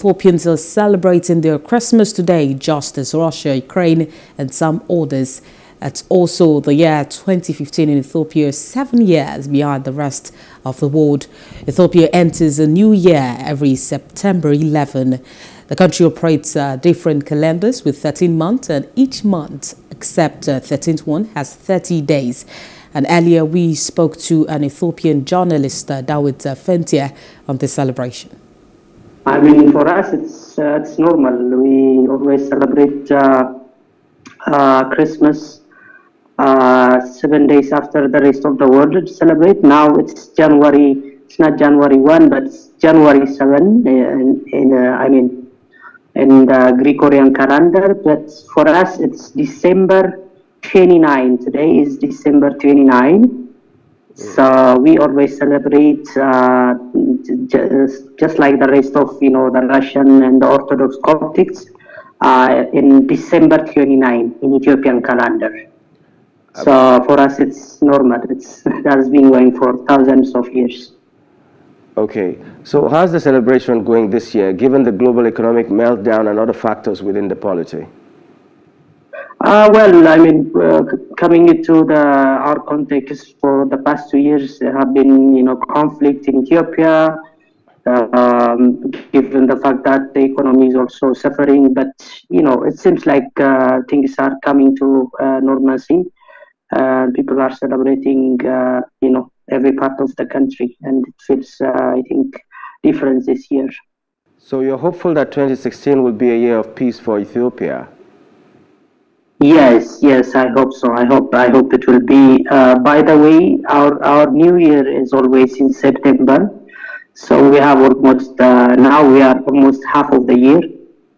Ethiopians are celebrating their Christmas today, just as Russia, Ukraine and some others. It's also the year 2015 in Ethiopia, 7 years behind the rest of the world. Ethiopia enters a new year every September 11. The country operates different calendars with 13 months, and each month except 13th one has 30 days. And earlier we spoke to an Ethiopian journalist, Dawit Fentier, on this celebration. I mean, for us, it's normal. We always celebrate Christmas 7 days after the rest of the world celebrate. Now it's January. It's not January 1, but it's January 7. In the Gregorian calendar. But for us, it's December 29. Today is December 29. So we always celebrate just like the rest of the Russian and the Orthodox Copts in December 29 in Ethiopian calendar. So for us it's normal. It has been going for thousands of years. Okay, so how's the celebration going this year, given the global economic meltdown and other factors within the polity? Coming into our context, for the past 2 years, there have been, conflict in Ethiopia, given the fact that the economy is also suffering. But, it seems like things are coming to normalcy. People are celebrating, every part of the country. And it feels, I think, different this year. So you're hopeful that 2016 will be a year of peace for Ethiopia? Yes, I hope so. I hope it will be. By the way, our new year is always in September, so we have almost now we are almost half of the year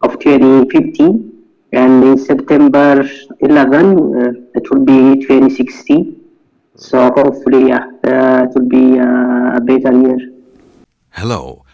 of 2015, and in September 11 it will be 2016. So hopefully, it will be a better year. Hello.